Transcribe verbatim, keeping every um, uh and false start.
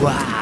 Wow.